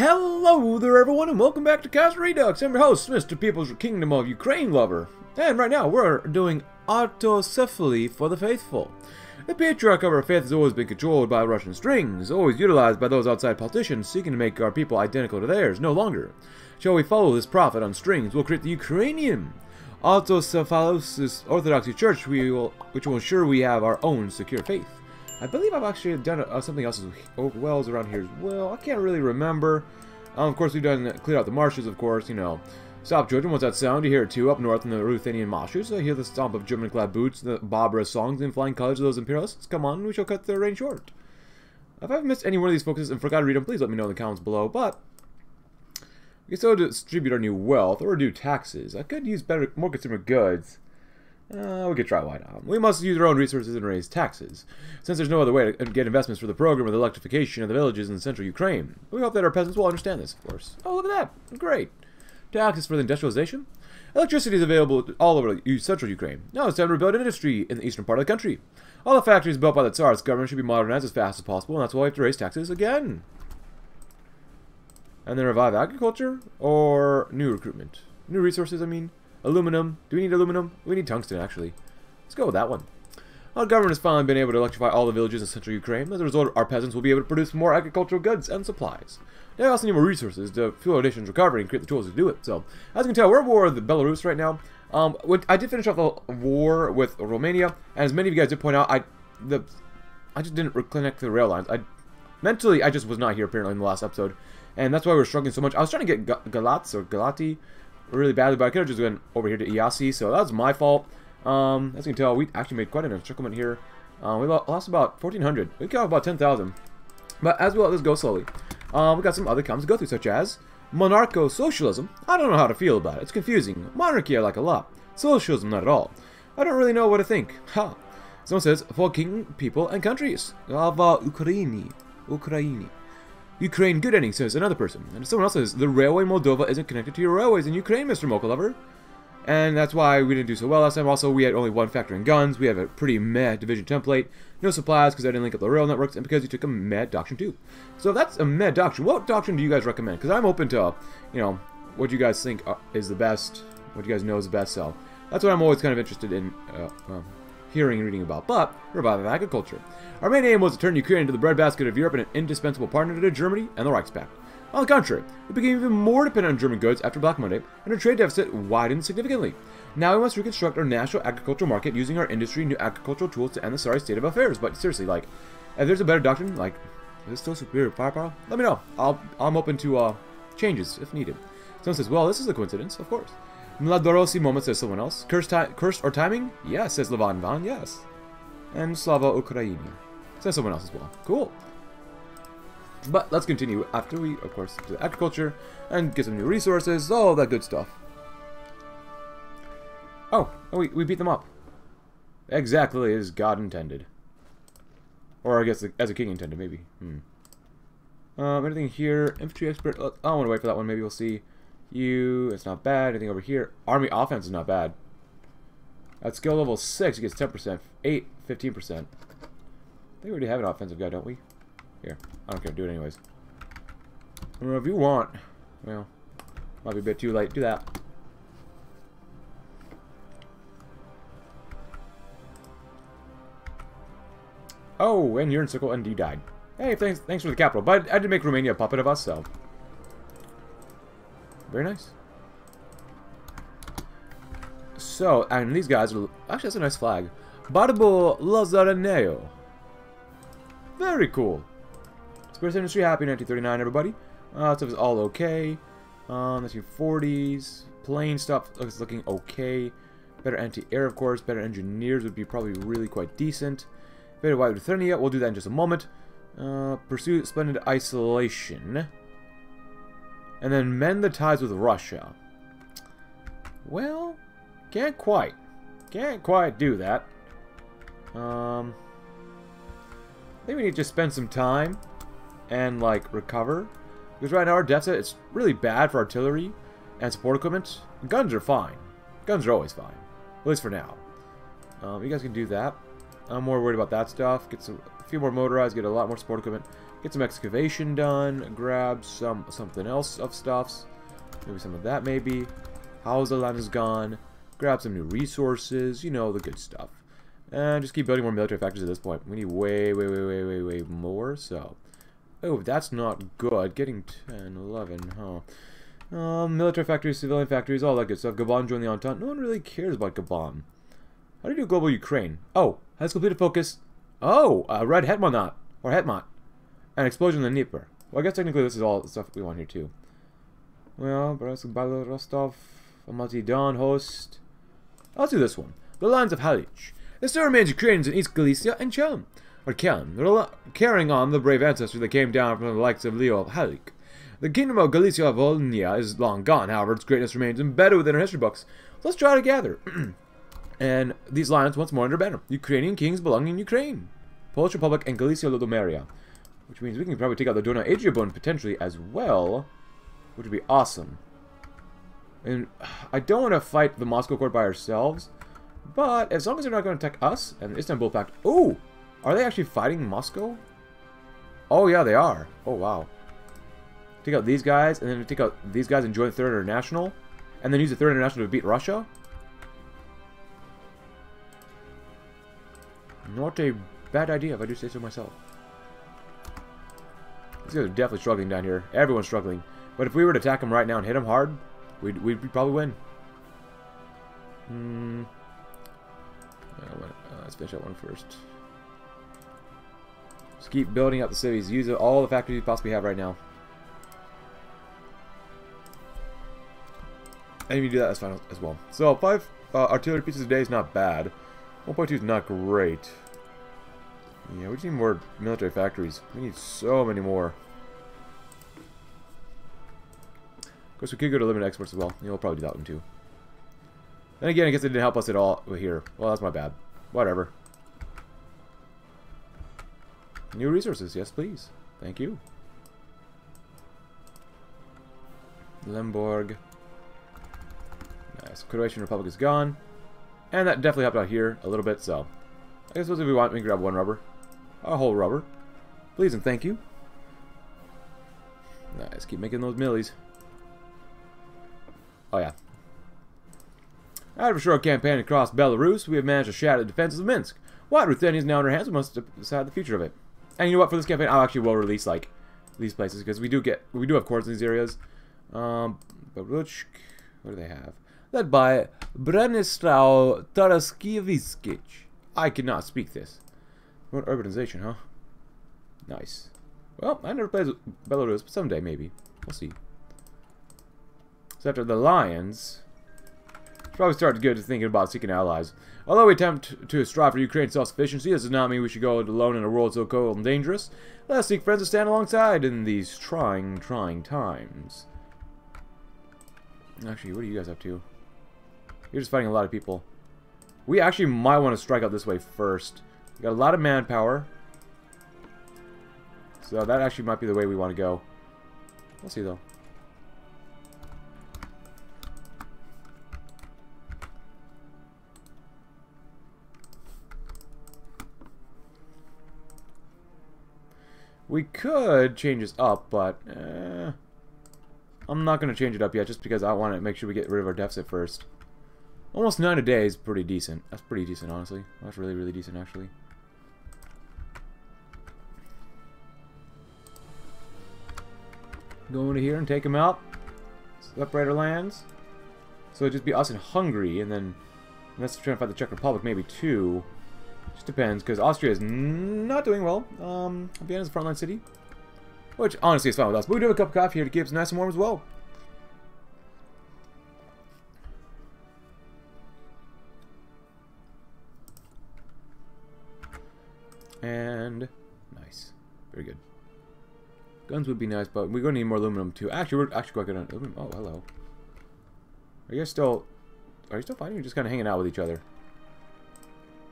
Hello there everyone and welcome back to Kaiserredux. I'm your host, Mr. People's Kingdom of Ukraine Lover. And right now we're doing autocephaly for the faithful. The patriarch of our faith has always been controlled by Russian strings, always utilized by those outside politicians seeking to make our people identical to theirs, no longer. Shall we follow this prophet on strings, we'll create the Ukrainian autocephalous Orthodox church, which will ensure we have our own secure faith. I believe I've actually done something else as well around here as well. I can't really remember. Of course, we've done clear out the marshes, of course, you know. Stop, children, what's that sound? You hear it too, up north in the Ruthenian marshes. I hear the stomp of German-clad boots, the Barbara songs, and flying colors of those imperialists. Come on, we shall cut their reign short. If I've missed any one of these focuses and forgot to read them, please let me know in the comments below, but... we can still distribute our new wealth, or do taxes. I could use better, more consumer goods. We could try, why not? We must use our own resources and raise taxes, since there's no other way to get investments for the program of the electrification of the villages in central Ukraine. We hope that our peasants will understand this, of course. Oh, look at that! Great! Taxes for the industrialization? Electricity is available all over central Ukraine. Now it's time to rebuild industry in the eastern part of the country. All the factories built by the Tsar's government should be modernized as fast as possible, and that's why we have to raise taxes again. And then revive agriculture? Or new recruitment? New resources, I mean. Aluminum. Do we need aluminum? We need tungsten, actually. Let's go with that one. Our government has finally been able to electrify all the villages in central Ukraine. As a result, our peasants will be able to produce more agricultural goods and supplies. They also need more resources to fuel our nation's recovery and create the tools to do it. So, as you can tell, we're at war with Belarus right now. I did finish off the war with Romania, and as many of you guys did point out, I just didn't reconnect to the rail lines. Mentally, I just was not here, apparently, in the last episode. And that's why we were struggling so much. I was trying to get Galatz or Galati really badly, but I could have just gone over here to Iasi, so that was my fault. As you can tell, we actually made quite an encirclement here. We lost about 1,400. We got about 10,000. But as well, let's go slowly. We got some other comments to go through, such as Monarcho-Socialism. I don't know how to feel about it. It's confusing. Monarchy I like a lot. Socialism, not at all. I don't really know what to think. Ha! Someone says, for king, people, and countries. Slava Ukraini. Ukraini. Ukraine good ending, says another person. And someone else says, the railway Moldova isn't connected to your railways in Ukraine, Mr. Mochalover. And that's why we didn't do so well last time. Also, we had only one factor in guns. We have a pretty meh division template. No supplies because I didn't link up the rail networks and because you took a meh doctrine too. So if that's a meh doctrine, what doctrine do you guys recommend? Because I'm open to, you know, what you guys think is the best, what you guys know is the best. So that's what I'm always kind of interested in hearing and reading about, but revive agriculture. Our main aim was to turn Ukraine into the breadbasket of Europe and an indispensable partner to Germany and the Reichsback. On the contrary, it became even more dependent on German goods after Black Monday, and our trade deficit widened significantly. Now we must reconstruct our national agricultural market using our industry and new agricultural tools to end the sorry state of affairs. But seriously, like, if there's a better doctrine, like, is this still superior firepower? Let me know. I'm open to changes if needed. Someone says, well, this is a coincidence, of course. Mladorosi moment, says someone else. Cursed or timing? Yes, says Levan Van, yes. And Slava Ukraini, says someone else as well. Cool. But let's continue after we, of course, do agriculture and get some new resources, all that good stuff. Oh, we beat them up. Exactly as God intended. Or I guess as a king intended, maybe. Anything here? Infantry expert. I want to wait for that one. Maybe we'll see. It's not bad. Anything over here? Army offense is not bad. At skill level 6, it gets 10%. 8, 15%. I think we already have an offensive guy, don't we? Here. I don't care. Do it anyways. I don't know if you want. Well, might be a bit too late. Do that. Oh, and you're in circle and you died. Hey, thanks for the capital. But I did make Romania a puppet of us, so... very nice. So, and these guys are... actually, that's a nice flag. Barbo Lazaraneo. Very cool. Spirits industry, happy 1939, everybody. Stuff is all okay. 1940s. Plane stuff is looking okay. Better anti-air, of course. Better engineers would be probably really quite decent. Better White Ruthenia. We'll do that in just a moment. Pursue splendid isolation. And then mend the ties with Russia. Well, can't quite. Can't quite do that. I think we need to just spend some time and, like, recover. Because right now our deficit is really bad for artillery and support equipment. Guns are fine. Guns are always fine. At least for now. You guys can do that. I'm more worried about that stuff. Get a few more motorized, get a lot more support equipment. Get some excavation done, grab some something else of stuffs, maybe some of that maybe. How's the land is gone, grab some new resources, you know, the good stuff. And just keep building more military factories at this point. We need way more, so... Oh, that's not good. Getting 10, 11, huh? Military factories, civilian factories, all that good stuff. Gabon joined the Entente. No one really cares about Gabon. How do you do global Ukraine? Oh, has completed focus. Oh, Red Hetmanat, or Hetmat. An explosion in the Dnieper. Well, I guess technically this is all the stuff we want here, too. Well, Boris Bala Rostov, Amati Don, host. Let's do this one. The lands of Halych. There still remains Ukrainians in East Galicia and Chelm. Or Chelm. They're carrying on the brave ancestry that came down from the likes of Leo of Halych. The kingdom of Galicia-Lodomeria is long gone, however, its greatness remains embedded within our history books. So let's try to gather. And these lands once more under banner. Ukrainian kings belonging in Ukraine. Polish Republic and Galicia-Lodomeria. Which means we can probably take out the Dona Adriabon potentially as well. Which would be awesome. And I don't want to fight the Moscow Court by ourselves. But as long as they're not going to attack us and the Istanbul Pact... Oh! Are they actually fighting Moscow? Oh yeah, they are. Oh wow. Take out these guys, and then take out these guys and join Third International, and then use the Third International to beat Russia. Not a bad idea, if I do say so myself. These guys are definitely struggling down here. Everyone's struggling. But if we were to attack them right now and hit them hard, we'd probably win. Let's finish that one first. Just keep building up the cities. Use all the factories you possibly have right now. And if you do that, that's fine as well. So, 5 artillery pieces a day is not bad. 1.2 is not great. Yeah, we just need more military factories. We need so many more. Of course, we could go to limited exports as well. Yeah, we'll probably do that one too. And again, I guess it didn't help us at all here. Well, that's my bad. Whatever. New resources. Yes, please. Thank you. Lemberg. Nice. Croatian Republic is gone. And that definitely helped out here a little bit, so... I guess if we want, we can grab one rubber. A whole rubber. Please and thank you. Nice. Keep making those millies. Oh, yeah. After a short campaign across Belarus, we have managed to shatter the defenses of Minsk. White Ruthenia is now in our hands. We must decide the future of it. And you know what? For this campaign, I actually will release like these places because we do have courts in these areas. Baruchk, what do they have? Led by Bronislaw Taraskiewicz. I cannot speak this. What urbanization, huh? Nice. Well, I never played with Belarus, but someday maybe. We'll see. So after the Lions. Probably start good to thinking about seeking allies. Although we attempt to strive for Ukraine's self-sufficiency, this does not mean we should go alone in a world so cold and dangerous. Let us seek friends to stand alongside in these trying times. Actually, what are you guys up to? You're just fighting a lot of people. We actually might want to strike out this way first. We got a lot of manpower. So that actually might be the way we want to go. We'll see though. We could change this up, but I'm not going to change it up yet just because I want to make sure we get rid of our deficit first. Almost 9 a day is pretty decent. That's pretty decent, honestly. That's really, really decent, actually. Go into here and take them out. Separate our lands. So it'd just be us and Hungary, and then let's try and fight the Czech Republic, maybe too. Just depends, because Austria is not doing well. Vienna's a frontline city, which honestly is fine with us. But we do have a cup of coffee here to keep us nice and warm as well. And nice, very good. Guns would be nice, but we're going to need more aluminum too. Actually, we're actually quite good on aluminum. Oh, hello. Are you guys still? Are you still fighting? Or just kind of hanging out with each other?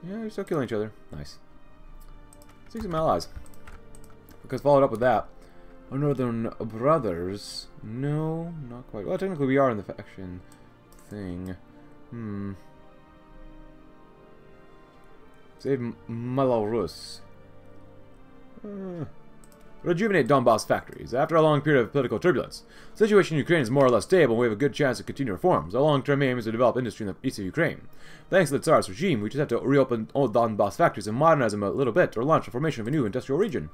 Yeah, you're still killing each other. Nice. Seek some allies. Because followed up with that, our northern brothers. No, not quite. Well, technically we are in the faction thing. Save Malarus. rejuvenate Donbass factories. After a long period of political turbulence, the situation in Ukraine is more or less stable, and we have a good chance to continue reforms. Our long-term aim is to develop industry in the east of Ukraine. Thanks to the Tsar's regime, we just have to reopen old Donbass factories and modernize them a little bit, or launch the formation of a new industrial region.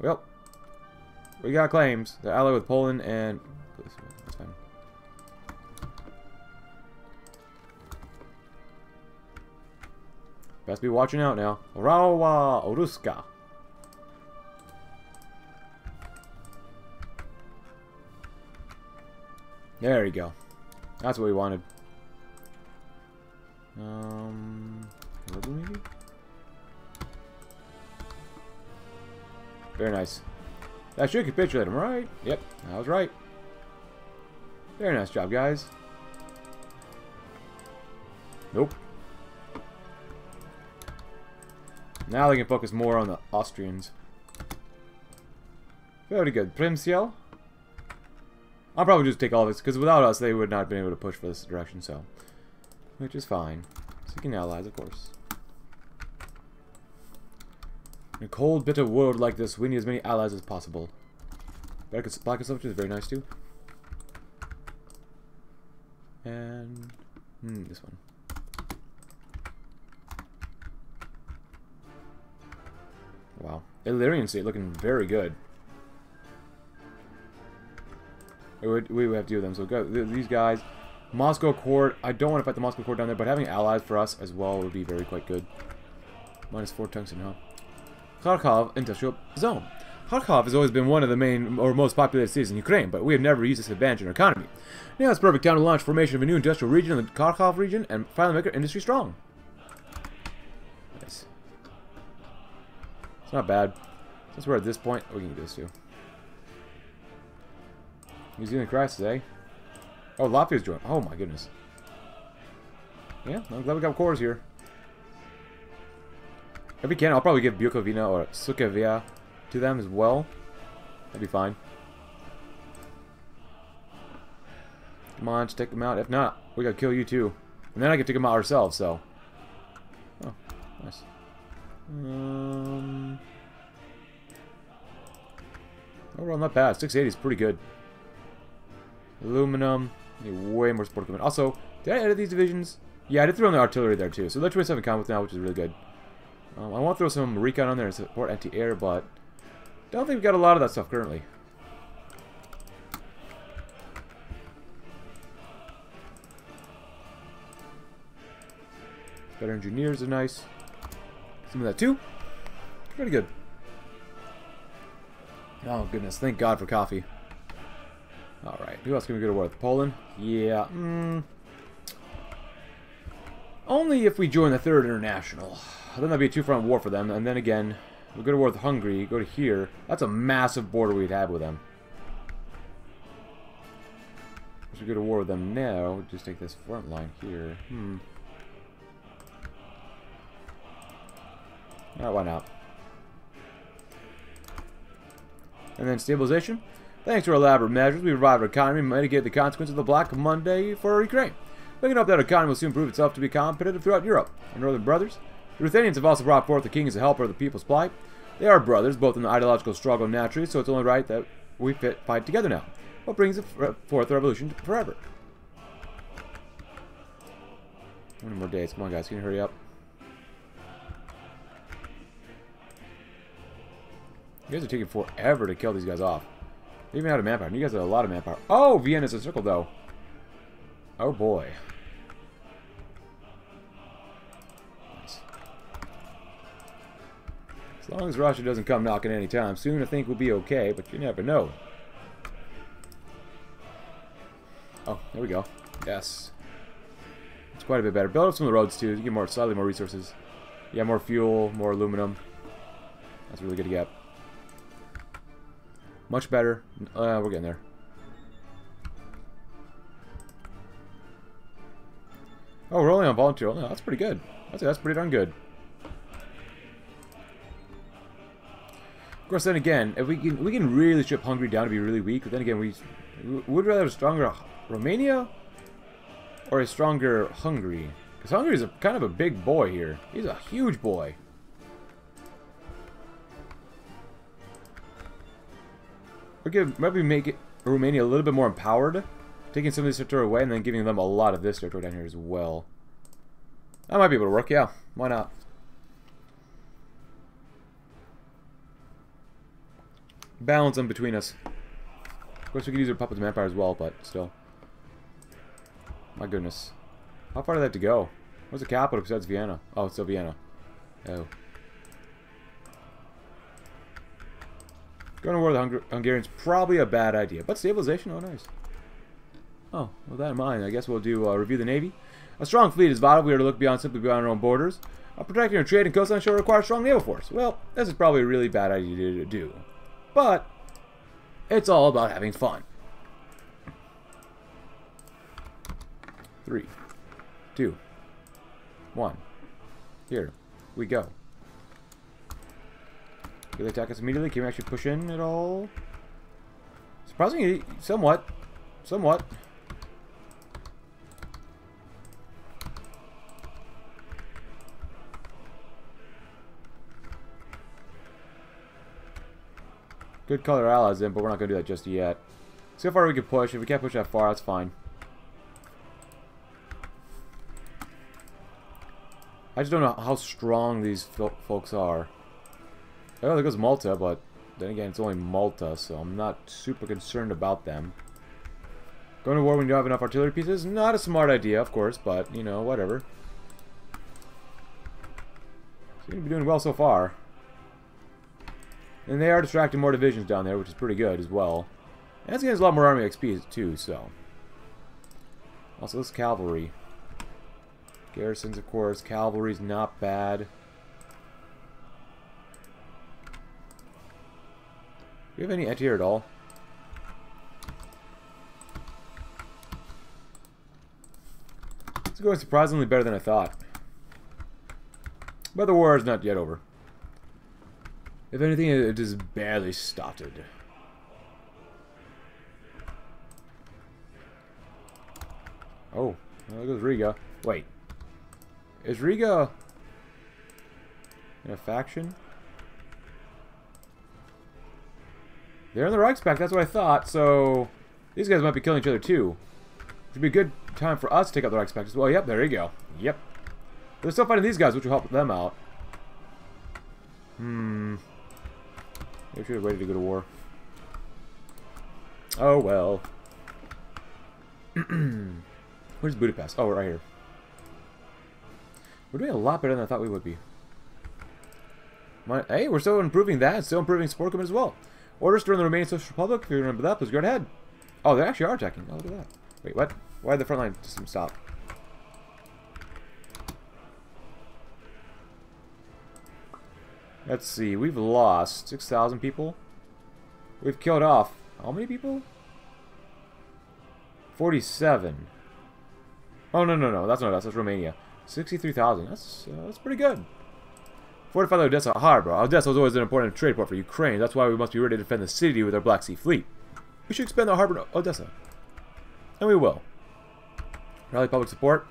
Well, we got claims. They're allied with Poland and... That's fine. Best be watching out now. Rawa Oruska. There you go. That's what we wanted. Maybe? Very nice. That should capitulate him, right? Yep, I was right. Very nice job, guys. Nope. Now they can focus more on the Austrians. Very good. Primsiel. I'll probably just take all of this, because without us, they would not have been able to push for this direction, so. Which is fine. Seeking allies, of course. In a cold, bitter world like this, we need as many allies as possible. Barkasovich is very nice, too. And... this one. Wow. Illyrian state looking very good. We would have to deal with them, so go these guys. Moscow Court, I don't want to fight the Moscow Court down there, but having allies for us as well would be very quite good. -4 tungsten, huh? Kharkov industrial zone. Kharkov has always been one of the main or most populated cities in Ukraine, but we have never used this advantage in our economy. Now it's perfect time to launch formation of a new industrial region in the Kharkov region and finally make our industry strong. Nice. It's not bad. Since we're at this point, we can do this too. New Zealand crisis, eh? Oh, Latvia's joined. Oh my goodness. Yeah, I'm glad we got cores here. If we can, I'll probably give Bukovina or Sukevia to them as well. That'd be fine. Come on, just take them out. If not, we gotta kill you too. And then I can take them out ourselves, so. Oh, nice. Overall, not bad. 680 is pretty good. Aluminum. I need way more support equipment. Also, did I edit these divisions? Yeah, I did throw in the artillery there too. So they're 27 combat now, which is really good. I want to throw some recon on there and support anti-air, but don't think we've got a lot of that stuff currently. Better engineers are nice. Some of that too. Pretty good. Oh goodness, thank God for coffee. Alright, who else can we go to war with? Poland? Yeah. Only if we join the Third International. Then that'd be a two-front war for them. And then again, we'll go to war with Hungary, go to here. That's a massive border we'd have with them. We should go to war with them now. We'll just take this front line here. Alright, why not? And then stabilization? Thanks to our elaborate measures, we revived our economy and mitigated the consequences of the Black Monday for Ukraine. Looking up that our economy will soon prove itself to be competitive throughout Europe. Our northern brothers, the Ruthenians, have also brought forth the king as a helper of the people's plight. They are brothers, both in the ideological struggle naturally, so it's only right that we fight together now. What brings forth the revolution forever? 20 more days. Come on, guys. Can you hurry up? You guys are taking forever to kill these guys off. They even had a manpower. You guys had a lot of manpower. Oh, Vienna's a circle, though. Oh, boy. Nice. As long as Russia doesn't come knocking any time soon, I think we'll be okay, but you never know. Oh, there we go. Yes. It's quite a bit better. Build up some of the roads, too. You get slightly more resources. Yeah, more fuel, more aluminum. That's really good to get. Much better. We're getting there. Oh, we're only on volunteer. Oh, no, that's pretty good. I'd say that's pretty darn good. Of course, then again, if we can really strip Hungary down to be really weak, but then again, we would rather have a stronger Romania or a stronger Hungary. Because Hungary's kind of a big boy here. He's a huge boy. Maybe make it Romania a little bit more empowered, taking some of this territory away and then giving them a lot of this territory down here as well. That might be able to work, yeah. Why not? Balance them between us. Of course, we could use our Puppets of Empire as well, but still. My goodness. How far do they have to go? Where's the capital besides Vienna? Oh, it's still Vienna. Oh. Going to war with the Hungarians, probably a bad idea. But stabilization? Oh, nice. Oh, with that in mind, I guess we'll do review the Navy. A strong fleet is vital. We are to look beyond simply beyond our own borders. Protecting our trade and coastline shore requires strong naval force. Well, this is probably a really bad idea to do. But, it's all about having fun. 3, 2, 1. Here we go. Can they attack us immediately? Can we actually push in at all? Surprisingly, somewhat. Somewhat. Good color allies in, but we're not going to do that just yet. See how far we can push. If we can't push that far, that's fine. I just don't know how strong these folks are. Oh, there goes Malta, but then again, it's only Malta, so I'm not super concerned about them. Going to war when you don't have enough artillery pieces? Not a smart idea, of course, but, you know, whatever. Seem to be doing well so far. And they are distracting more divisions down there, which is pretty good as well. And that's against a lot more army XP, too, so. Also, this cavalry. Garrisons, of course. Cavalry's not bad. Do we have any anti-air at all? It's going surprisingly better than I thought. But the war is not yet over. If anything, it is barely started. Oh, there goes Riga. Wait. Is Riga in a faction? They're in the Reichsback, that's what I thought, so these guys might be killing each other too. It would be a good time for us to take out the Reichsback as well. Yep, there you go. Yep. They're still fighting these guys, which will help them out. Maybe we should have waited to go to war. Oh well. Where's Budapest? Oh, right here. We're doing a lot better than I thought we would be. Hey, we're still improving that, still improving support as well. Orders during the Romanian Social Republic, if you remember that, please go ahead. Oh, they actually are attacking. Oh, look at that. Wait, what? Why did the front line system stop? Let's see, we've lost 6,000 people. We've killed off how many people? 47. Oh, no, that's not us, that's Romania. 63,000, that's pretty good. Fortify the Odessa harbor. Odessa was always an important trade port for Ukraine. That's why we must be ready to defend the city with our Black Sea fleet. We should expand the harbor to Odessa. And we will. Rally public support.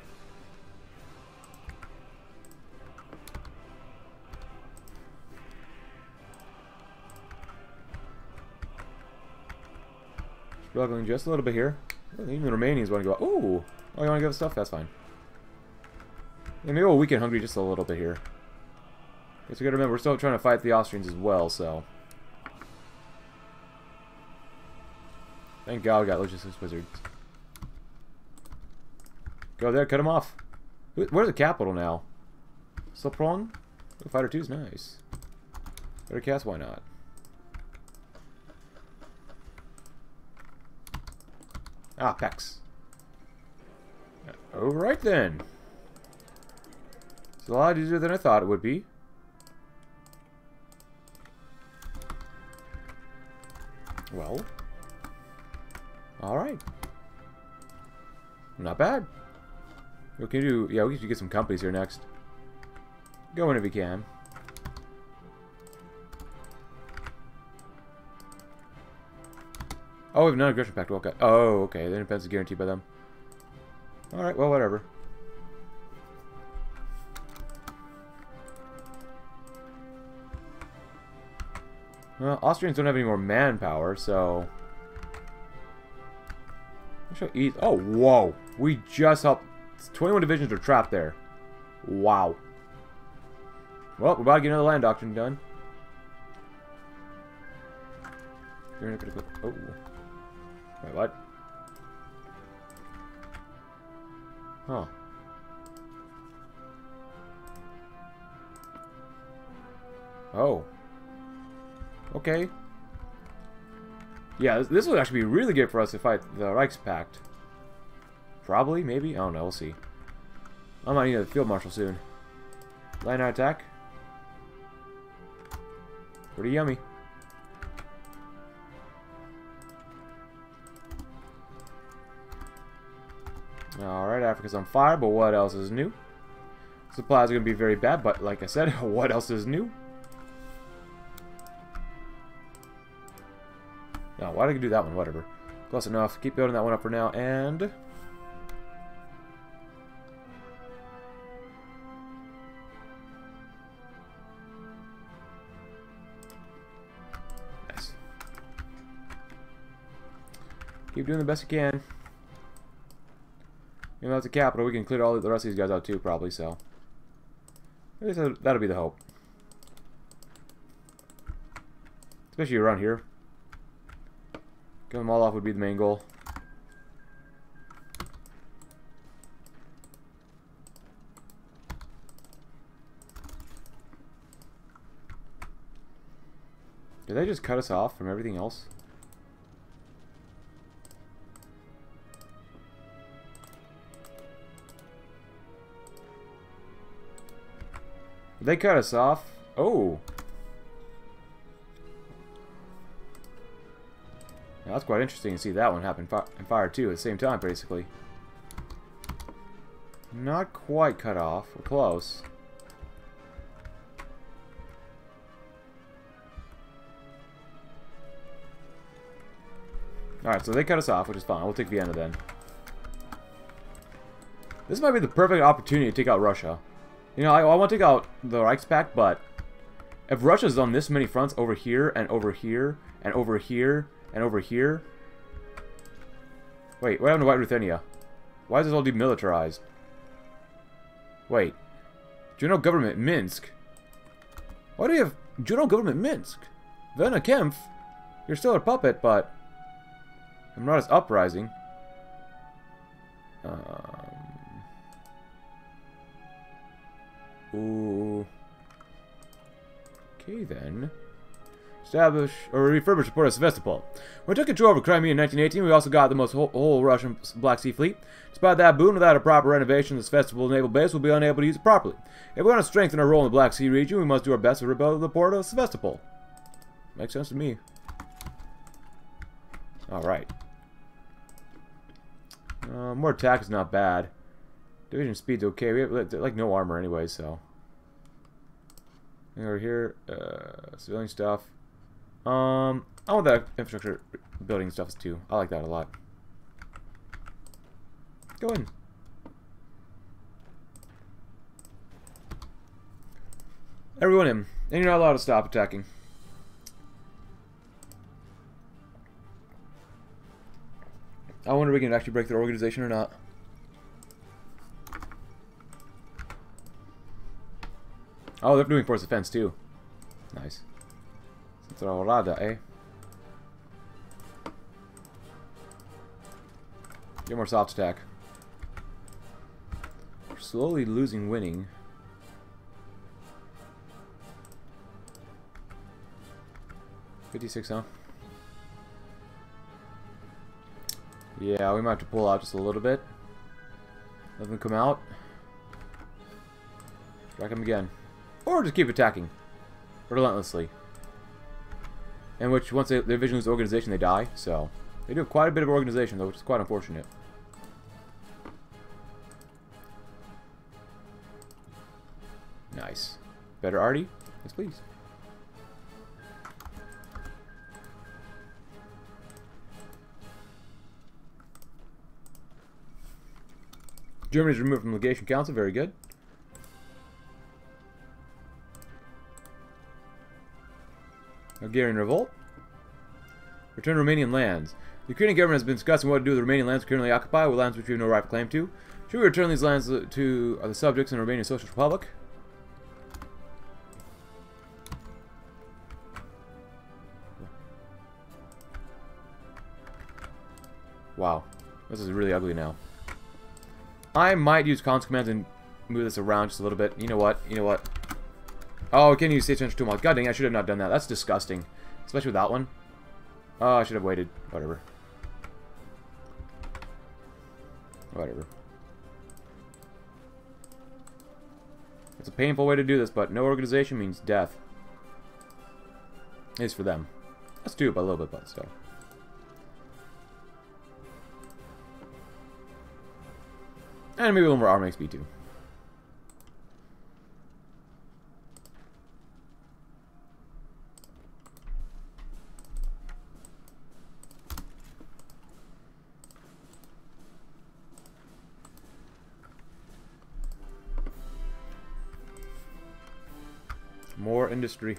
Struggling just a little bit here. Even the Romanians want to go out. Ooh! Oh, you want to give us stuff? That's fine. Yeah, maybe we'll weaken Hungary just a little bit here. Guess we gotta remember, we're still trying to fight the Austrians as well, so. Thank God we got logistics wizards. Go there, cut him off. Where's the capital now? Sopron? Oh, Fighter 2's nice. Better cast, why not? Ah, Pex. Alright then. It's a lot easier than I thought it would be. Well, alright. Not bad. What can you do? Yeah, we need to get some companies here next. Go in if you can. Oh, we have non-aggression pact. Okay. Oh, okay. The independence is guaranteed by them. Alright, well, whatever. Well, Austrians don't have any more manpower, so... Oh, whoa! We just helped... 21 divisions are trapped there. Wow. Well, we're about to get another land doctrine done. You're gonna click... Oh. Wait, what? Huh. Oh. Okay. Yeah, this would actually be really good for us to fight the Reichspakt. Probably, maybe? I don't know, we'll see. I might need a field marshal soon. Line out attack. Pretty yummy. Alright, Africa's on fire, but what else is new? Supplies are going to be very bad, but like I said, what else is new? No, why did I do that one? Whatever. Close enough. Keep building that one up for now, and... Nice. Keep doing the best you can. Even though it's a capital, we can clear all the rest of these guys out too, probably, so... At least that'll be the hope. Especially around here. Kill them all off would be the main goal. Did they just cut us off from everything else? Did they cut us off? Oh! Now, that's quite interesting to see that one happen and fire too at the same time, basically. Not quite cut off. We're close. Alright, so they cut us off, which is fine. We'll take Vienna then. This might be the perfect opportunity to take out Russia. You know, I want to take out the Reichspakt, but if Russia's on this many fronts over here and over here and over here... And over here... Wait, what happened to White Ruthenia? Why is this all demilitarized? Wait. General Government Minsk? Why do you have General Government Minsk? Venna Kempf? You're still a puppet, but... I'm not as uprising. Ooh... Okay, then... Establish or refurbish the port of Sevastopol. When we took control over Crimea in 1918, we also got the most whole Russian Black Sea Fleet. Despite that boon, without a proper renovation, this Sevastopol naval base will be unable to use it properly. If we want to strengthen our role in the Black Sea region, we must do our best to rebuild the port of Sevastopol. Makes sense to me. Alright. More attack is not bad. Division speed's okay. We have like no armor anyway, so. And over here, civilian stuff. I want that infrastructure building stuff too. I like that a lot. Go in. Everyone in. And you're not allowed to stop attacking. I wonder if we can actually break their organization or not. Oh, they're doing force defense too. Nice. Eh? Get more soft attack. We're slowly losing winning. $56, huh? Yeah, we might have to pull out just a little bit. Let them come out. Strike them again. Or just keep attacking. Relentlessly. And which, once their division loses organization, they die. So, they do have quite a bit of organization, though, which is quite unfortunate. Nice. Better Artie? Yes, please. Germany's removed from Legation Council. Very good. Hungarian revolt. Return Romanian lands. The Ukrainian government has been discussing what to do with the Romanian lands currently occupied, with lands which we have no right of claim to. Should we return these lands to the subjects in the Romanian Social Republic? Wow. This is really ugly now. I might use console commands and move this around just a little bit. You know what? You know what? Oh, I can't use state transfer tool mod. God dang, I should have not done that. That's disgusting. Especially with that one. Oh, I should have waited. Whatever. Whatever. It's a painful way to do this, but no organization means death. At least for them. That's two by a little bit, but still. And maybe a little more armor XP too. More industry.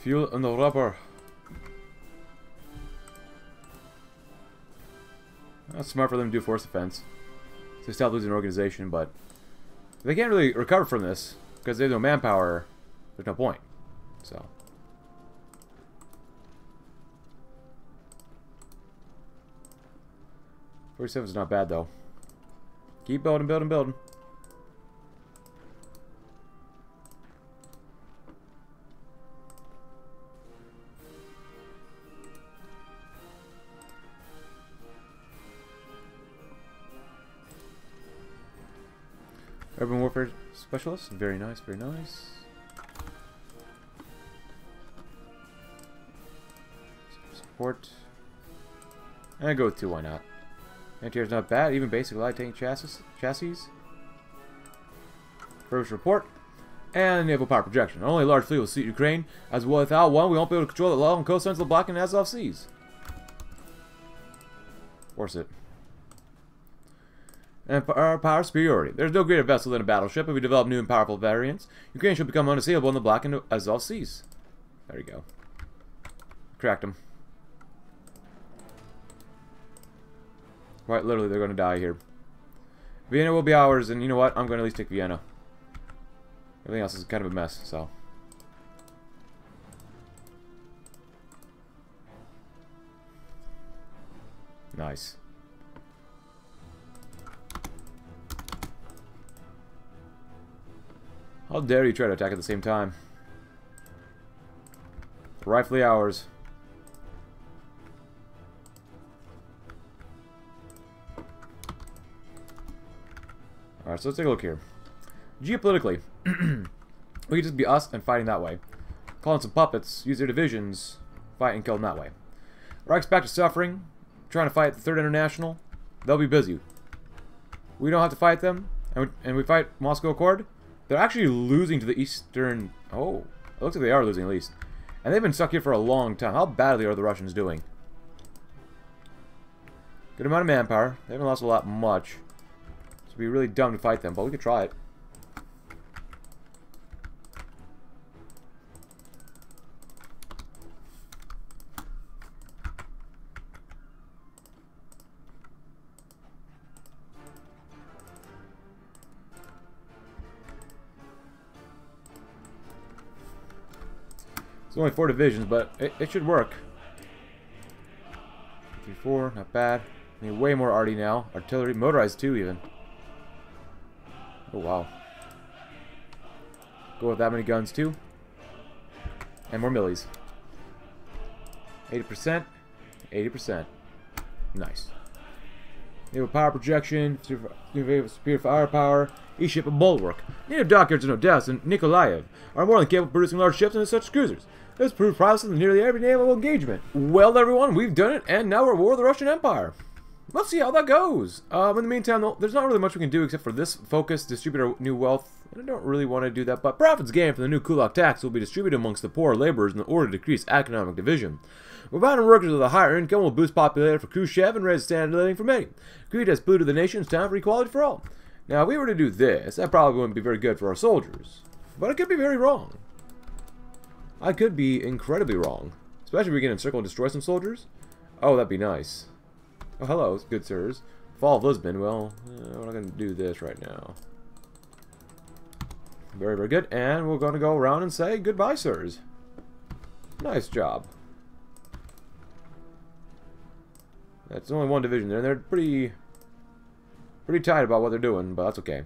Fuel and the rubber. That's smart for them to do force defense. They stop losing an organization, but they can't really recover from this because they have no manpower. There's no point. So. .47 is not bad though. Keep building, building, building. Urban Warfare Specialist. Very nice, very nice. Support. And I go with two, why not? Anti-air's not bad, even basic light tank chassis. First report. And naval power projection. Our only large fleet will suit Ukraine, as without one we won't be able to control the long coastlines of the Black and Azov seas. Force it. And our power superiority. There is no greater vessel than a battleship. If we develop new and powerful variants, Ukraine should become unassailable in the Black and Azov seas. There you go. Cracked them. Quite literally, they're going to die here. Vienna will be ours, and you know what? I'm going to at least take Vienna. Everything else is kind of a mess, so. Nice. How dare you try to attack at the same time? Rightfully ours. Alright, so let's take a look here. Geopolitically, we could just be us and fighting that way. Call in some puppets, use their divisions, fight and kill them that way. Reichsback is suffering, trying to fight the Third International. They'll be busy. We don't have to fight them, and we fight Moscow Accord. They're actually losing to the Eastern... Oh, it looks like they are losing at least. And they've been stuck here for a long time. How badly are the Russians doing? Good amount of manpower. They haven't lost a lot much. So it'd be really dumb to fight them, but we could try it. It's only 4 divisions, but it should work. 3, 4, not bad. I need way more arty now. Artillery, motorized too, even. Oh wow. Go with that many guns too, and more millies. 80%, 80%. Nice. Naval power projection, superior firepower, e-ship and bulwark. Native dockyards in Odessa and Nikolaev are more than capable of producing large ships and such cruisers. This proved promising in nearly every naval engagement. Well, everyone, we've done it, and now we're at war with the Russian Empire. Let's see how that goes. In the meantime, though, there's not really much we can do except for this focus, distribute our new wealth. And I don't really want to do that, but profits gained from the new kulak tax will be distributed amongst the poorer laborers in order to decrease economic division. Providing workers with a higher income will boost popularity for Khrushchev and raise the standard of living for many. Greed has polluted the nation. It's time for equality for all. Now, if we were to do this, that probably wouldn't be very good for our soldiers. But I could be very wrong. I could be incredibly wrong. Especially if we can encircle and destroy some soldiers. Oh, that'd be nice. Oh, hello, good sirs. Fall of Lisbon. Well, we're not going to do this right now. Very, very good. And we're going to go around and say goodbye, sirs. Nice job. That's only one division there. They're pretty tight about what they're doing, but that's okay.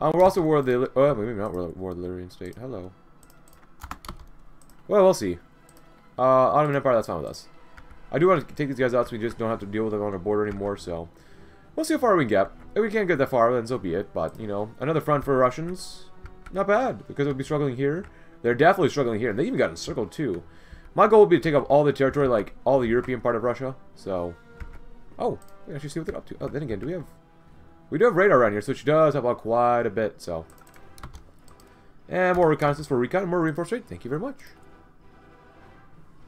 We're also war of the... Oh, maybe not war of the Illyrian state. Hello. Well, we'll see. Ottoman Empire, that's fine with us. I do want to take these guys out so we just don't have to deal with them on our border anymore, so... We'll see how far we can get. If we can't get that far, then so be it. But, you know, another front for Russians... Not bad, because they'll be struggling here. They're definitely struggling here, and they even got encircled, too. My goal would be to take up all the territory, like, all the European part of Russia, so... Oh, we can actually see what they're up to. Oh, then again, do we have... We do have radar around here, so she does help out quite a bit, so... And more reconnaissance for recon, and more reinforced rate. Thank you very much.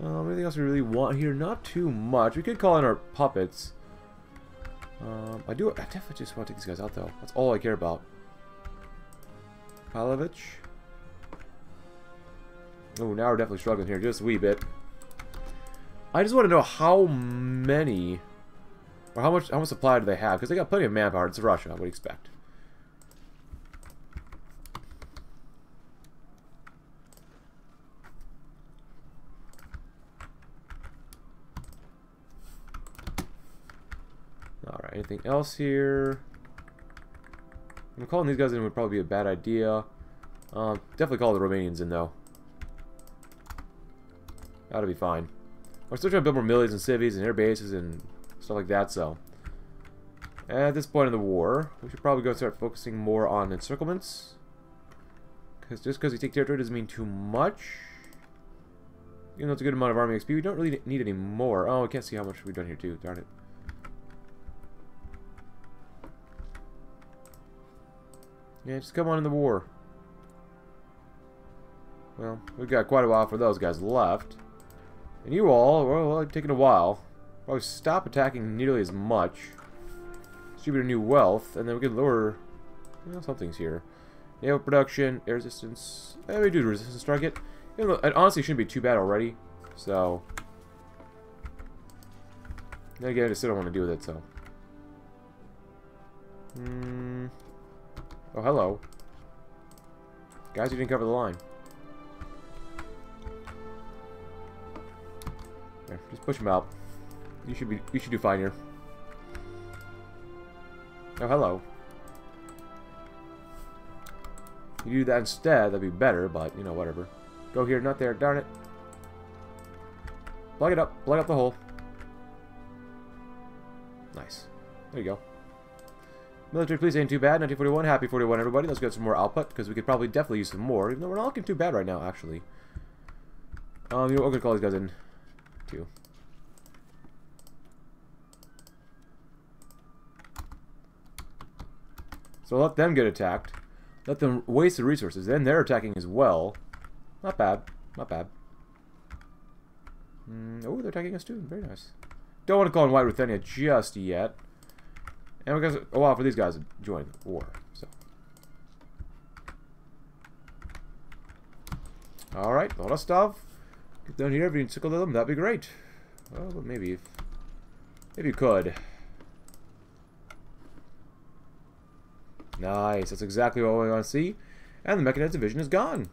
Anything else we really want here? Not too much. We could call in our puppets. I definitely just want to take these guys out, though. That's all I care about. Palovich. Oh, now we're definitely struggling here, just a wee bit. I just want to know how many, or how much supply do they have? Because they got plenty of manpower. It's Russia, I would expect. All right. Anything else here? I'm calling these guys in would probably be a bad idea. Definitely call the Romanians in, though. That'll be fine. We're still trying to build more millies and civies and air bases and stuff like that, so... At this point in the war, we should probably go start focusing more on encirclements. Because just because we take territory doesn't mean too much. Even though it's a good amount of army XP, we don't really need any more. Oh, I can't see how much we've done here, too. Darn it. Yeah, just come on in the war. Well, we've got quite a while for those guys left. And you all, well, taking a while. Probably stop attacking nearly as much. Distribute new wealth, and then we can lower, you know, some things here. Naval production, air resistance. And we do resistance target. You know, it honestly shouldn't be too bad already. So. Then again, I just still don't want to deal with it, so. Oh, hello. Guys, you didn't cover the line. There, just push them out. You should do fine here. Oh, hello. You do that instead, that'd be better, but, you know, whatever. Go here, not there, darn it. Plug it up, plug up the hole. Nice. There you go. Military police ain't too bad. 1941, happy 41, everybody. Let's get some more output, because we could probably definitely use some more, even though we're not looking too bad right now, actually. You know, we're going to call these guys in, too. So let them get attacked. Let them waste the resources. Then they're attacking as well. Not bad. Not bad. Oh, they're attacking us, too. Very nice. Don't want to call in White Ruthenia just yet. And we're going to allow for these guys to join the war. So. Alright, a lot of stuff. Get down here, if you can tickle them, that'd be great. Well, but maybe. Maybe you could. Nice, that's exactly what we want to see. And the mechanized division is gone.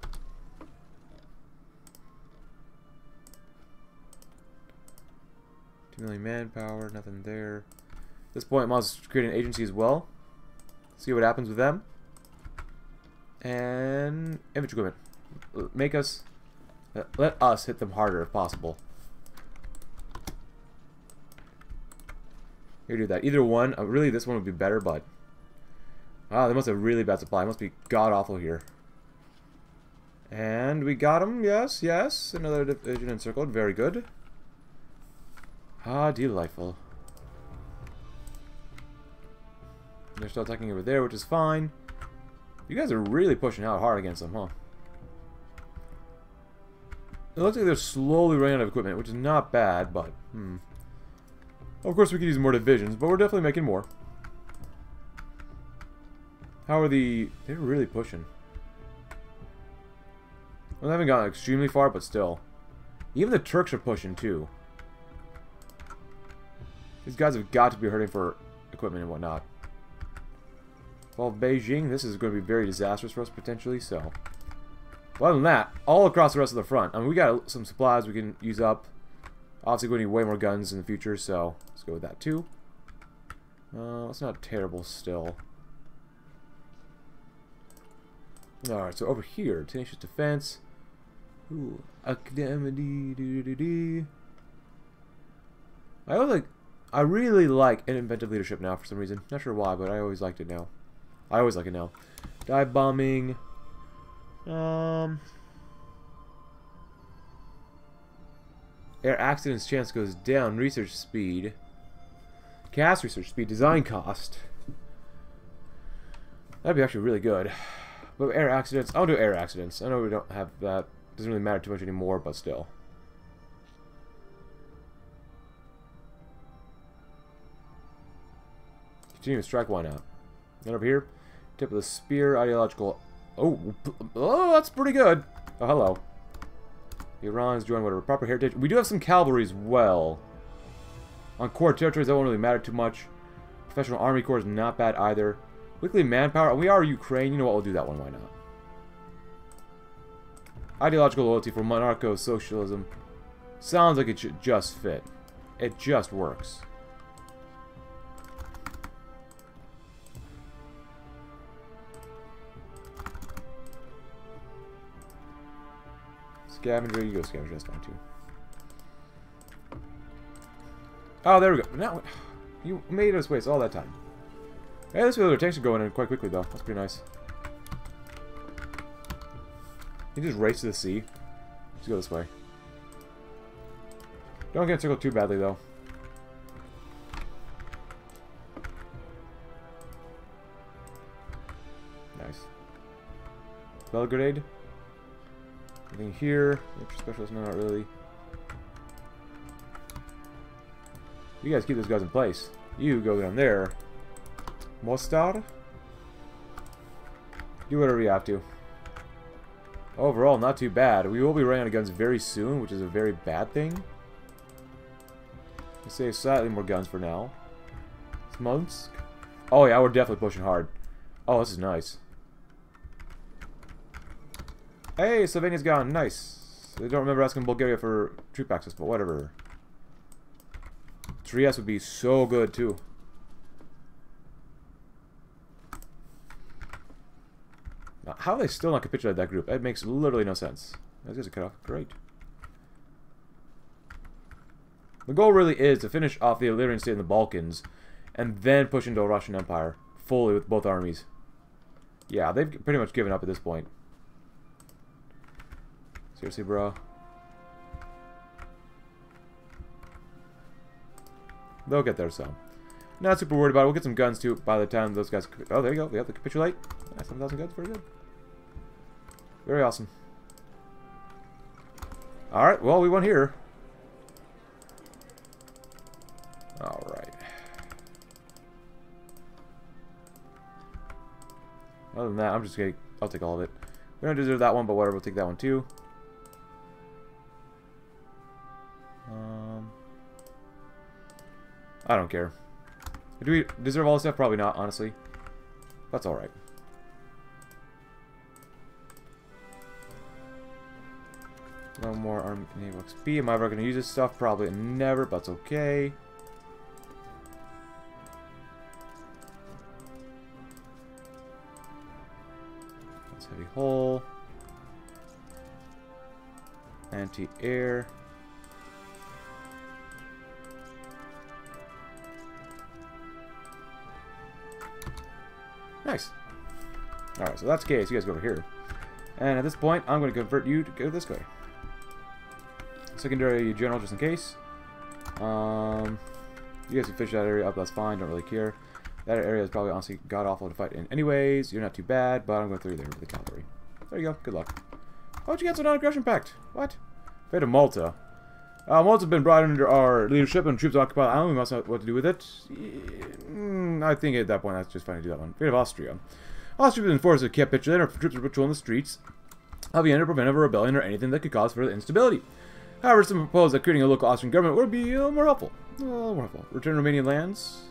$2 million manpower, nothing there. At this point, I might create an agency as well. See what happens with them. And infantry equipment. Let us hit them harder if possible. Here, do that. Either one. Really, this one would be better, but wow, they must have really bad supply. It must be god awful here. And we got them. Yes, yes. Another division encircled. Very good. Ah, delightful. They're still attacking over there, which is fine. You guys are really pushing out hard against them, huh? It looks like they're slowly running out of equipment, which is not bad, but... Of course, we could use more divisions, but we're definitely making more. How are the... They're really pushing. I haven't gotten extremely far, but still. Even the Turks are pushing, too. These guys have got to be hurting for equipment and whatnot. Well, Beijing, this is going to be very disastrous for us, potentially, so... Well, other than that, all across the rest of the front. I mean, we got some supplies we can use up. Obviously, we need way more guns in the future, so let's go with that, too. It's not terrible still. Alright, so over here, tenacious defense. Ooh, academy. I really like inventive leadership now for some reason. Not sure why, but I always liked it now. I always like it now. Dive bombing. Air accidents chance goes down. Research speed. Cast research speed. Design cost. That'd be actually really good. But air accidents. I'll do air accidents. I know we don't have that. Doesn't really matter too much anymore, but still. Continue to strike, why not? Then over here, tip of the spear, ideological... Oh, that's pretty good. Oh, hello. Iran's joined whatever. Proper heritage. We do have some cavalry as well. On core territories, that won't really matter too much. Professional army corps is not bad either. Weekly manpower. We are Ukraine. You know what? We'll do that one. Why not? Ideological loyalty for Monarcho-Socialism. Sounds like it should just fit. It just works. Scavenger, you go scavenger, that's fine too. Oh, there we go. Now, you made us waste all that time. Hey, this other tanks are going in quite quickly though. That's pretty nice. You just race to the sea. Let's go this way. Don't get circled too badly though. Nice. Belgrade. Anything here? Extra specialist? No, not really. You guys keep those guys in place. You go down there. Mostar? Do whatever you have to. Overall, not too bad. We will be running out of guns very soon, which is a very bad thing. Let's save slightly more guns for now. Smolensk? Oh yeah, we're definitely pushing hard. Oh, this is nice. Hey, Slovenia's gone. Nice. I don't remember asking Bulgaria for troop access, but whatever. Trieste would be so good, too. Now, how are they still not capitulated that group? It makes literally no sense. Those guys are cut off. Great. The goal really is to finish off the Illyrian state in the Balkans and then push into the Russian Empire fully with both armies. Yeah, they've pretty much given up at this point. Seriously, bro. They'll get there, so. Not super worried about it. We'll get some guns, too, by the time those guys... Oh, there you go. They have to capitulate. Nice, 7,000 guns. Very good. Very awesome. Alright, well, we won here. Alright. Other than that, I'm just gonna... I'll take all of it. We don't deserve that one, but whatever. We'll take that one, too. I don't care. Do we deserve all this stuff? Probably not, honestly. That's alright. No more army naval XP. Am I ever going to use this stuff? Probably never, but it's okay. That's heavy hull. Anti-air. Nice. Alright, so that's gay, so you guys go over here. And at this point, I'm going to convert you to go this way. Secondary general, just in case. You guys can fish that area up, that's fine, don't really care. That area is probably honestly god-awful to fight in anyways. You're not too bad, but I'm going through there with the cavalry. There you go, good luck. Oh, did you get the non-aggression pact? What? Fate of Malta. Malta's been brought under our leadership and troops occupy the island. We must know what to do with it. I think at that point that's just fine to do that one. Fate of Austria. Austria's been forced to capitulate. Our troops are patrolling the streets. of Vienna to prevent a rebellion or anything that could cause further instability. However, some propose that creating a local Austrian government would be more helpful. Return Romanian lands.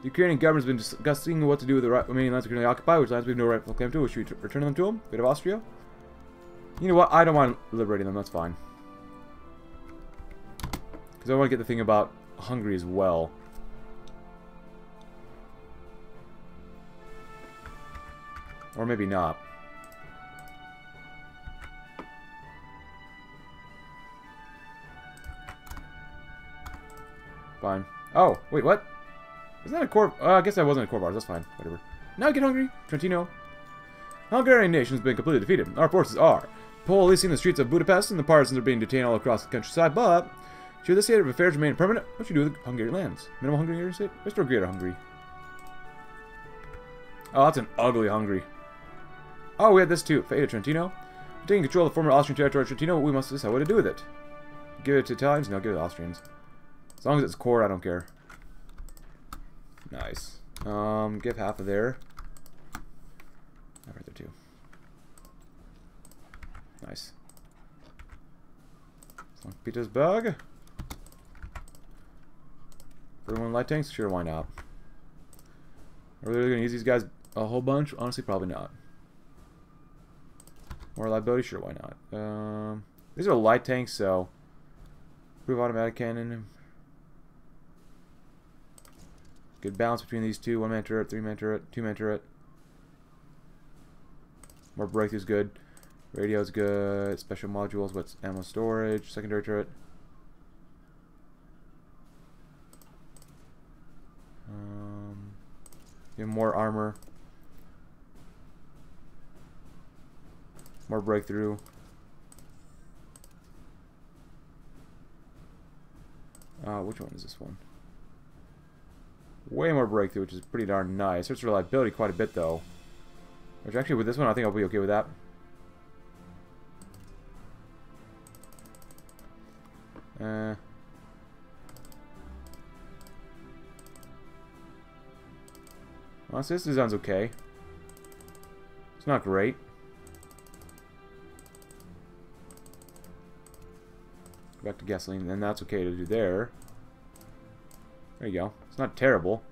The Ukrainian government has been discussing what to do with the Romanian lands currently occupied, which lands we have no rightful claim to. Should we return them to them? Bit of Austria? You know what? I don't mind liberating them. That's fine. Because I want to get the thing about Hungary as well. Or maybe not. Fine. Oh, wait, what? Isn't that a core... I guess that wasn't a core bar. That's fine. Whatever. Now get hungry, Trentino. The Hungarian nation has been completely defeated. Our forces are policing the streets of Budapest, and the partisans are being detained all across the countryside, but should this state of affairs remain permanent, what should you do with the Hungarian lands? Minimal Hungarian state? Restore Greater Hungary. Oh, that's an ugly Hungary. Oh, we had this too. Fate of Trentino. Taking control of the former Austrian territory of Trentino, we must decide what to do with it. Give it to Italians? No, give it to Austrians. As long as it's core, I don't care. Nice. Give half of there. All right, there too. Nice. St. Petersburg. Everyone light tanks? Sure, why not? Are we really gonna use these guys a whole bunch? Honestly, probably not. More liability? Sure, why not? These are light tanks, so improve automatic cannon. Good balance between these two. 1-man turret, 3-man turret, 2-man turret. More breakthroughs good. Radio's good. Special modules, what's ammo storage, secondary turret. Even more armor. More breakthrough. Which one is this one? Way more breakthrough, which is pretty darn nice. Search reliability quite a bit, though. Which, actually, with this one, I think I'll be okay with that. Honestly, this design's okay. It's not great. Go back to gasoline, then that's okay to do there. There you go. It's not terrible.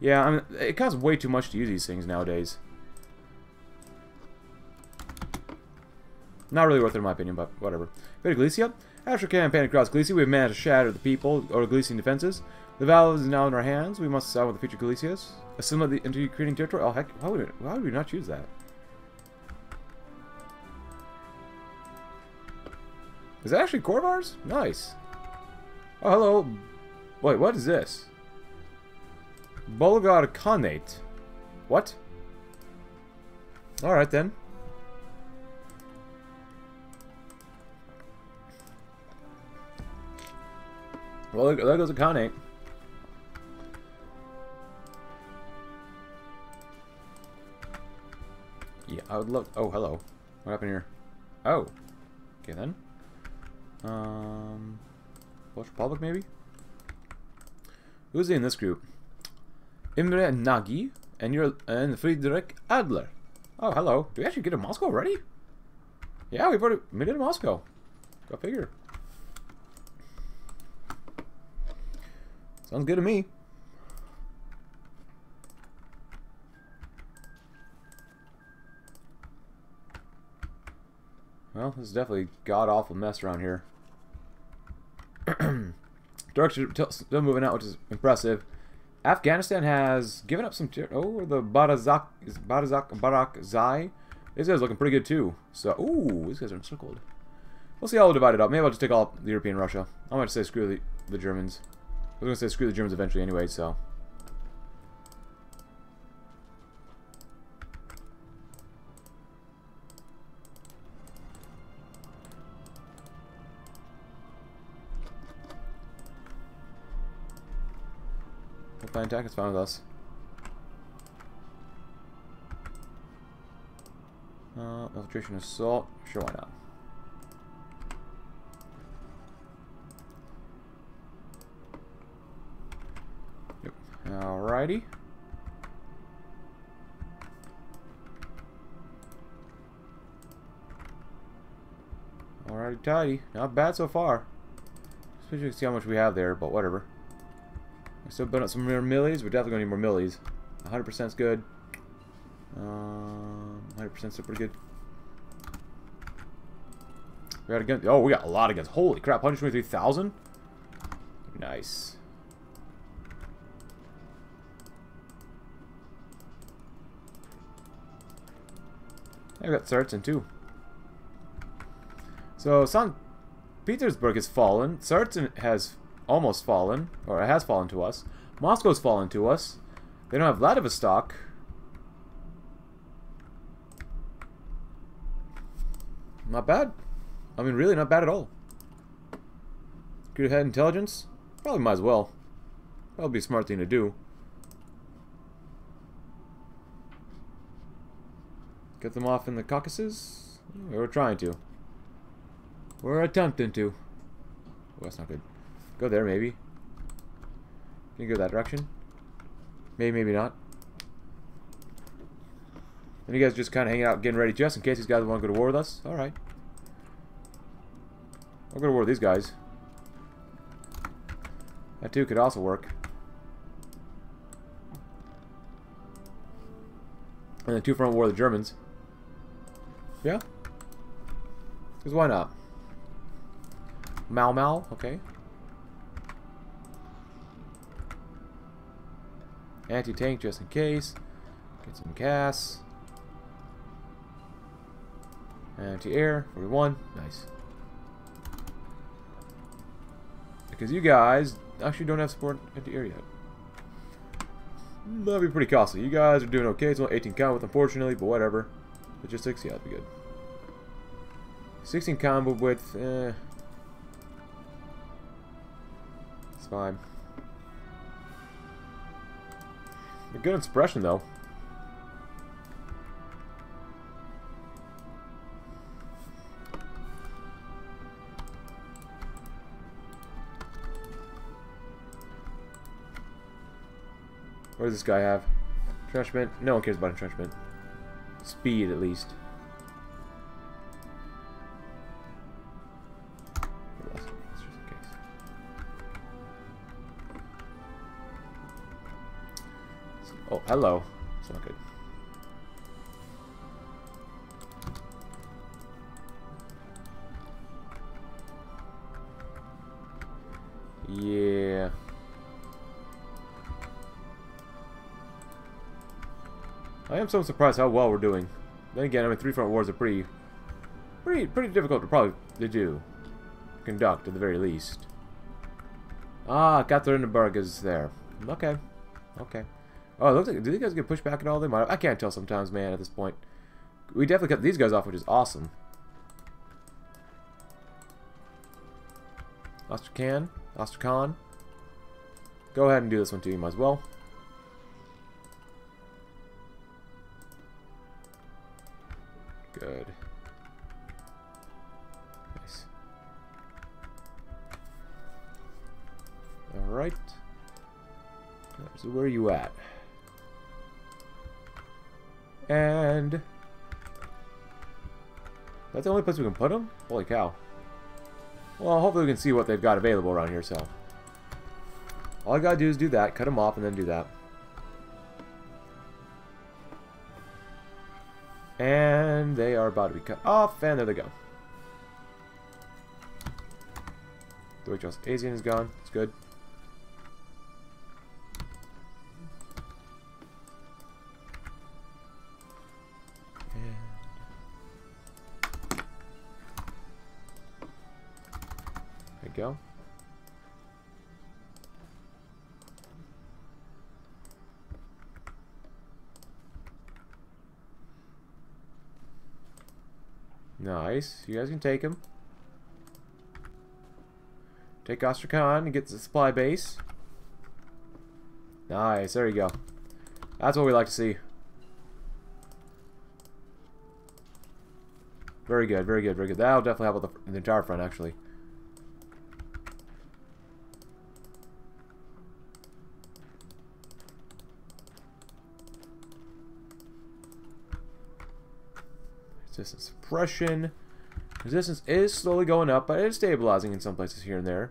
Yeah, I mean, it costs way too much to use these things nowadays. Not really worth it in my opinion, but whatever. Go to Galicia. After a campaign across Galicia, we have managed to shatter the people or Galician defenses. The battle is now in our hands. We must decide what the future Galicia is. Assimilate into Ukrainian territory. Oh heck, why would we not choose that? Is that actually core bars? Nice. Oh hello. Wait, what is this? Bulgar Khanate. What? Alright then. Well, there goes a Khanate. Yeah, I would love... Oh, hello. What happened here? Oh. Okay then. Polish Republic maybe? Who's in this group? Imre Nagy and Friedrich Adler. Oh, hello. Do we actually get to Moscow already? Yeah, we've already made it to Moscow. Go figure. Sounds good to me. Well, this is definitely a god-awful mess around here. Turks are still moving out, which is impressive. Afghanistan has given up some... Oh, the Barakzai. This guy's looking pretty good, too. So, ooh, these guys are encircled. We'll see how we'll divide it up. Maybe I'll just take all the European Russia. I'm going to say screw the Germans. I was going to say screw the Germans eventually anyway, so... Attack is fine with us. Infiltration assault. Sure, why not? Yep. Alrighty. pretty tidy. Not bad so far. I suppose you can see how much we have there, but whatever. We're still building up some more millies. We're definitely going to need more millies. 100% is good. 100% is pretty good. We got a gun. Oh, we got a lot of guns. Holy crap, 123,000? Nice. I got Tsaritsyn too. So St. Petersburg has fallen. Tsaritsyn has almost fallen, or it has fallen to us. Moscow's fallen to us. They don't have Vladivostok. Not bad. I mean, really not bad at all. Good head intelligence? Probably might as well. That'll be a smart thing to do. Get them off in the Caucasus? We're trying to. We're attempting to. Oh, that's not good. Go there, maybe. Can you go that direction? Maybe, maybe not. Then you guys just kind of hanging out, getting ready, just in case these guys want to go to war with us. Alright. I'll go to war with these guys. That too could also work. And the two-front war with the Germans. Yeah? Because why not? Mau Mau? Okay. Anti-tank just in case. Get some gas. Anti-air. 41. Nice. Because you guys actually don't have support anti-air yet. That'd be pretty costly. You guys are doing okay. It's only 18 combat, unfortunately, but whatever. Logistics, yeah, that'd be good. 16 combat width, eh. It's fine. A good expression, though. What does this guy have? Entrenchment? No one cares about entrenchment. Speed, at least. Oh, hello. That's not good. Yeah. I am so surprised how well we're doing. Then again, I mean, three-front wars are pretty difficult to conduct at the very least. Ah, Katerinburg is there. Okay, okay. Oh, it looks like, do these guys get pushed back at all? They might. I can't tell sometimes, man. At this point, we definitely cut these guys off, which is awesome. Astrakhan. Go ahead and do this one too. You might as well. Good. Nice. Alright. So where are you at? And... that's the only place we can put them? Holy cow. Well, hopefully we can see what they've got available around here, so... all I gotta do is do that, cut them off, and then do that. And they are about to be cut off, and there they go. The HLS Asian is gone. It's good. And there you go. Nice. You guys can take him. Take Astrakhan and get to the supply base. Nice. There you go. That's what we like to see. Very good. Very good. Very good. That'll definitely help with the entire front, actually. Resistance suppression. Resistance is slowly going up, but it is stabilizing in some places here and there.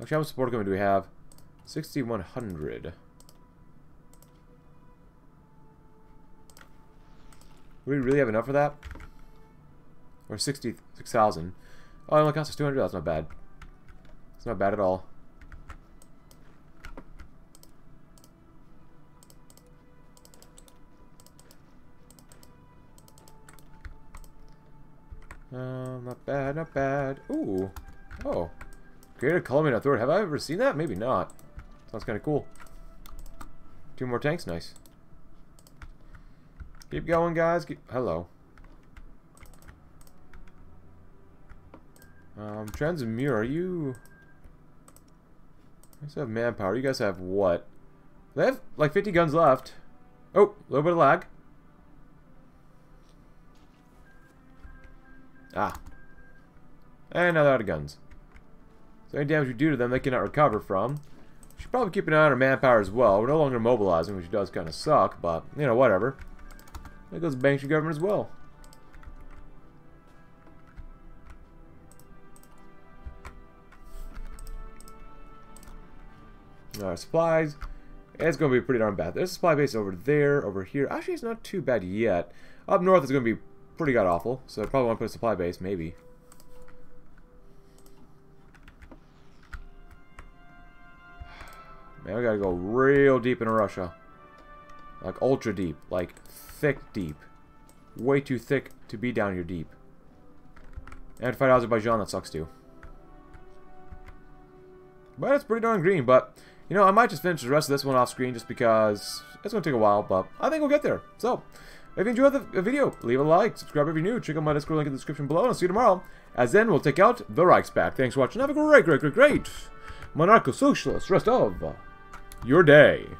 Actually, how much support equipment do we have? 6,100. Do we really have enough for that? Or 66,000. Oh, it only costs us 200. That's not bad. It's not bad at all. Not bad, not bad. Ooh. Oh. Create a column in a third. Have I ever seen that? Maybe not. Sounds kind of cool. 2 more tanks. Nice. Keep going, guys. Hello. Transmure, are you... You guys have manpower. You guys have what? They have, like, 50 guns left. Oh, a little bit of lag. Ah. And now they're out of guns. So any damage we do to them, they cannot recover from. We should probably keep an eye on our manpower as well. We're no longer mobilizing, which does kind of suck, but, you know, whatever. That goes to bank your government as well. Alright, supplies. It's going to be pretty darn bad. There's a supply base over there, over here. Actually, it's not too bad yet. Up north is going to be pretty god-awful, so I probably want to put a supply base, maybe. Man, we got to go real deep into Russia. Like, ultra deep. Like, thick deep. Way too thick to be down here deep. And to fight Azerbaijan, that sucks too. But it's pretty darn green, but... You know, I might just finish the rest of this one off screen just because... It's going to take a while, but I think we'll get there. So, if you enjoyed the video, leave a like, subscribe if you're new, check out my Discord link in the description below, and I'll see you tomorrow. As then, we'll take out the Reichsback. Thanks for watching. Have a great, great, great, great... Monarcho-Socialist Rostov. Your day.